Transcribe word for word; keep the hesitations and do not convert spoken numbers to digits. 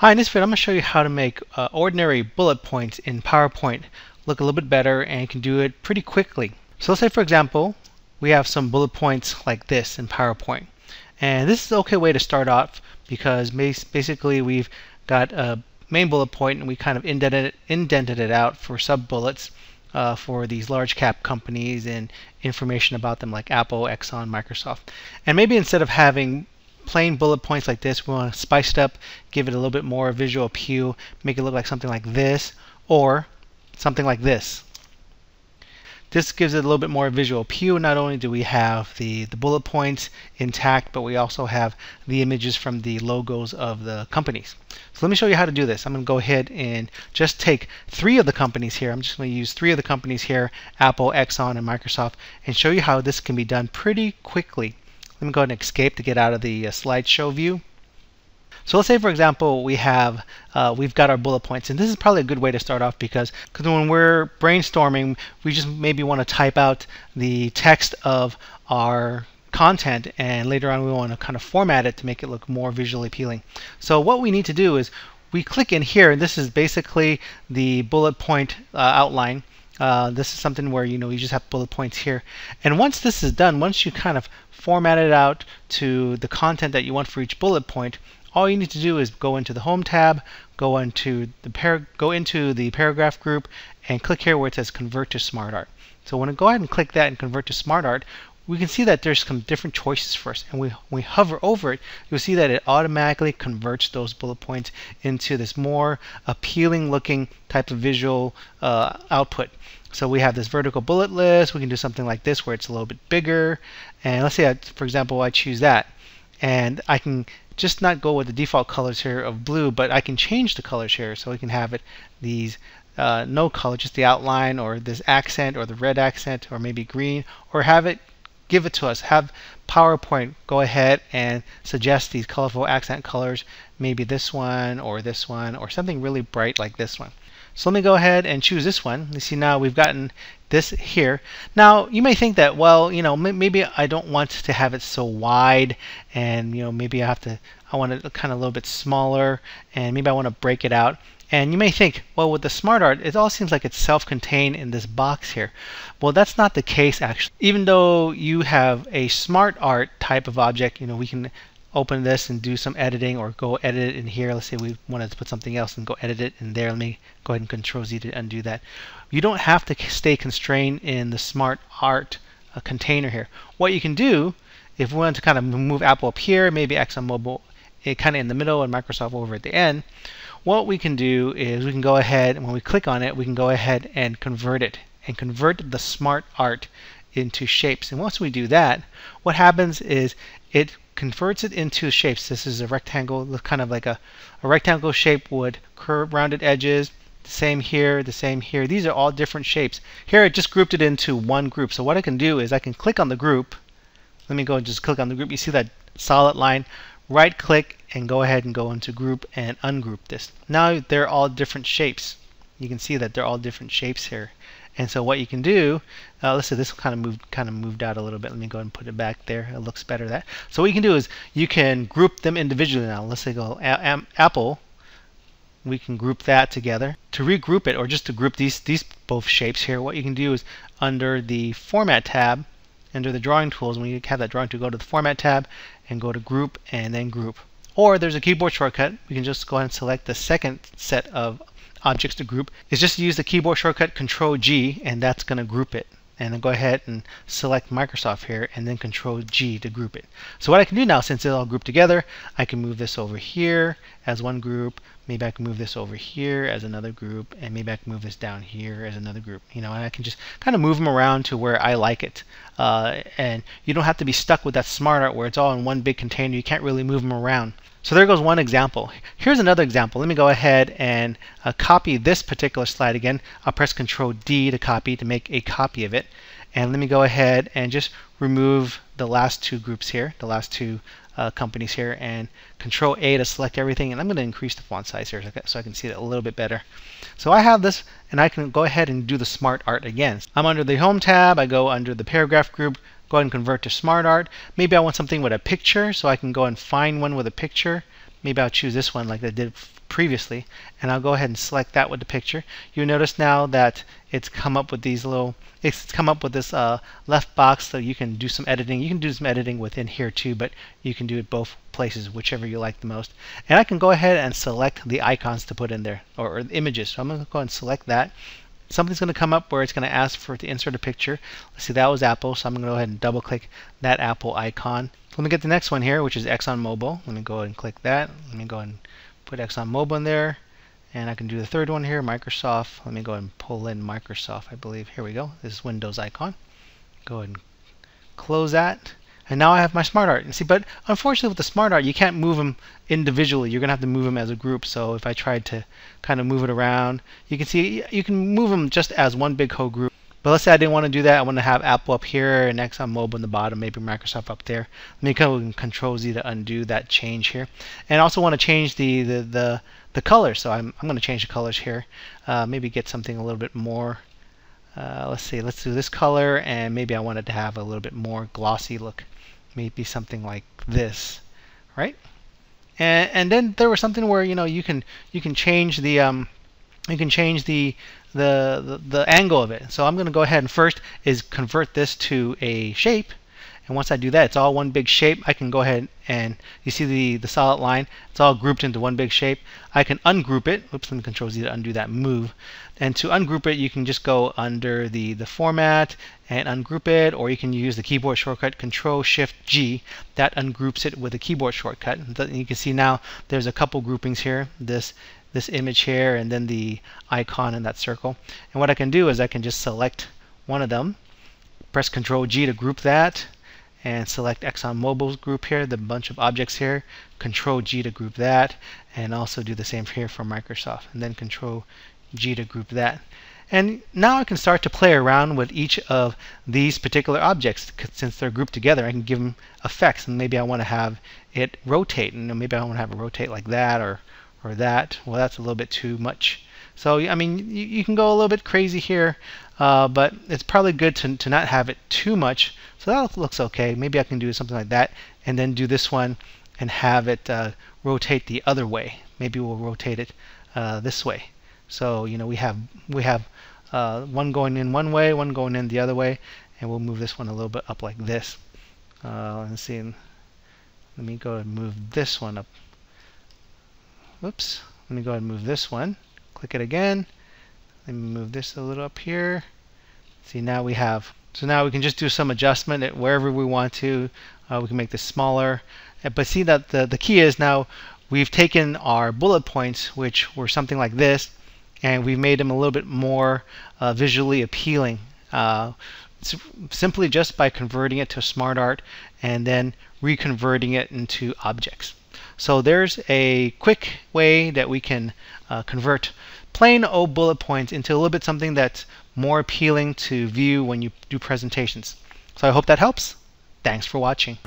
Hi, in this video I'm going to show you how to make uh, ordinary bullet points in PowerPoint look a little bit better, and you can do it pretty quickly. So let's say, for example, we have some bullet points like this in PowerPoint. And this is an okay way to start off because basically we've got a main bullet point and we kind of indented it, indented it out for sub-bullets uh, for these large cap companies and information about them like Apple, Exxon, Microsoft. And maybe instead of having plain bullet points like this, we want to spice it up, give it a little bit more visual appeal, make it look like something like this or something like this. This gives it a little bit more visual appeal. Not only do we have the, the bullet points intact, but we also have the images from the logos of the companies. So let me show you how to do this. I'm going to go ahead and just take three of the companies here. I'm just going to use three of the companies here, Apple, Exxon, and Microsoft, and show you how this can be done pretty quickly. Let me go ahead and escape to get out of the uh, slideshow view. So let's say, for example, we have uh, we've got our bullet points, and this is probably a good way to start off because because when we're brainstorming, we just maybe want to type out the text of our content, and later on we want to kind of format it to make it look more visually appealing. So what we need to do is we click in here, and this is basically the bullet point uh, outline. Uh, this is something where you know you just have bullet points here, and once this is done, once you kind of format it out to the content that you want for each bullet point, all you need to do is go into the Home tab, go into the par go into the paragraph group, and click here where it says Convert to SmartArt. So when I go ahead and click that and convert to SmartArt, we can see that there's some different choices for us. And we, when we hover over it, you'll see that it automatically converts those bullet points into this more appealing looking type of visual uh, output. So we have this vertical bullet list. We can do something like this where it's a little bit bigger. And let's say, I, for example, I choose that. And I can just not go with the default colors here of blue, but I can change the colors here. So we can have it these uh, no color, just the outline or this accent or the red accent or maybe green, or have it give it to us. Have PowerPoint go ahead and suggest these colorful accent colors, maybe this one or this one or something really bright like this one. So let me go ahead and choose this one. You see now we've gotten this here. Now you may think that, well, you know, maybe I don't want to have it so wide, and you know, maybe I have to, I want it kind of a little bit smaller, and maybe I want to break it out. And you may think, well, with the SmartArt, it all seems like it's self-contained in this box here. Well, that's not the case, actually. Even though you have a SmartArt type of object, you know, we can open this and do some editing or go edit it in here. Let's say we wanted to put something else and go edit it in there. Let me go ahead and Control Z to undo that. You don't have to stay constrained in the SmartArt uh, container here. What you can do, if we wanted to kind of move Apple up here, maybe ExxonMobil it kind of in the middle and Microsoft over at the end, what we can do is we can go ahead, and when we click on it, we can go ahead and convert it and convert the SmartArt into shapes. And once we do that, what happens is it converts it into shapes. This is a rectangle, kind of like a, a rectangle shape would curve rounded edges. The same here, the same here. These are all different shapes. Here it just grouped it into one group. So what I can do is I can click on the group. Let me go and just click on the group. You see that solid line? Right click and go ahead and go into group and ungroup this. Now they're all different shapes. You can see that they're all different shapes here. And so what you can do, uh, let's say this kind of moved kind of moved out a little bit. Let me go ahead and put it back there. It looks better that. So what you can do is you can group them individually now. Let's say go a Apple. We can group that together. To regroup it, or just to group these these both shapes here, what you can do is under the Format tab, under the drawing tools, when you have that drawing tool, go to the Format tab and go to Group and then Group. Or there's a keyboard shortcut. We can just go ahead and select the second set of objects to group. It's just to use the keyboard shortcut Control G, and that's going to group it. And then go ahead and select Microsoft here and then Control G to group it. So what I can do now, since it's all grouped together, I can move this over here as one group. Maybe I can move this over here as another group, and maybe I can move this down here as another group. You know, and I can just kind of move them around to where I like it. Uh, and you don't have to be stuck with that SmartArt where it's all in one big container. You can't really move them around. So there goes one example. Here's another example. Let me go ahead and uh, copy this particular slide again. I'll press Control D to copy to make a copy of it. And let me go ahead and just remove the last two groups here, the last two uh, companies here, and Control A to select everything. And I'm going to increase the font size here so I can see it a little bit better. So I have this, and I can go ahead and do the SmartArt again. I'm under the Home tab. I go under the Paragraph group. Go ahead and convert to SmartArt. Maybe I want something with a picture, so I can go and find one with a picture. Maybe I'll choose this one like I did previously, and I'll go ahead and select that with the picture. You'll notice now that it's come up with these little, it's come up with this uh, left box, so you can do some editing. You can do some editing within here too, but you can do it both places, whichever you like the most. And I can go ahead and select the icons to put in there, or, or the images. So I'm going to go ahead and select that. Something's going to come up where it's going to ask for it to insert a picture. Let's see, that was Apple, so I'm going to go ahead and double click that Apple icon. Let me get the next one here, which is ExxonMobil. Let me go ahead and click that. Let me go ahead and put ExxonMobil in there. And I can do the third one here, Microsoft. Let me go ahead and pull in Microsoft, I believe. Here we go. This is Windows icon. Go ahead and close that. And now I have my SmartArt. And see, but unfortunately with the SmartArt, you can't move them individually. You're gonna have to move them as a group. So if I tried to kind of move it around, you can see you can move them just as one big whole group. But let's say I didn't want to do that. I want to have Apple up here and ExxonMobil in the bottom, maybe Microsoft up there. Let me go and Control Z to undo that change here. And I also want to change the the the, the color. So I'm I'm gonna change the colors here. Uh, maybe get something a little bit more. Uh, let's see. Let's do this color, and maybe I wanted to have a little bit more glossy look. Maybe something like this, right? And and then there was something where you know you can you can change the um you can change the the the, the angle of it. So I'm going to go ahead and first is convert this to a shape. And once I do that, it's all one big shape. I can go ahead and you see the the solid line. It's all grouped into one big shape. I can ungroup it. Oops, let me Control Z to undo that move. And to ungroup it, you can just go under the the format and ungroup it, or you can use the keyboard shortcut Control Shift G. That ungroups it with a keyboard shortcut. And you can see now there's a couple groupings here. This this image here, and then the icon in that circle. And what I can do is I can just select one of them, press Control G to group that. And select ExxonMobil's group here, the bunch of objects here, Control G to group that, and also do the same here for Microsoft, and then Control G to group that. And now I can start to play around with each of these particular objects. Since they're grouped together, I can give them effects, and maybe I want to have it rotate, and maybe I want to have it rotate like that, or, or that. Well, that's a little bit too much. So, I mean, you, you can go a little bit crazy here, uh, but it's probably good to, to not have it too much. So that looks okay. Maybe I can do something like that and then do this one and have it uh, rotate the other way. Maybe we'll rotate it uh, this way. So, you know, we have, we have uh, one going in one way, one going in the other way, and we'll move this one a little bit up like this. Uh, let's see. Let me go ahead and move this one up. Oops. Let me go ahead and move this one. Click it again. Let me move this a little up here. See, now we have, so now we can just do some adjustment at wherever we want to. Uh, we can make this smaller. But see that the, the key is now we've taken our bullet points, which were something like this, and we've made them a little bit more uh, visually appealing. Uh, simply just by converting it to SmartArt and then reconverting it into objects. So there's a quick way that we can uh, convert plain old bullet points into a little bit something that's more appealing to view when you do presentations. So I hope that helps. Thanks for watching.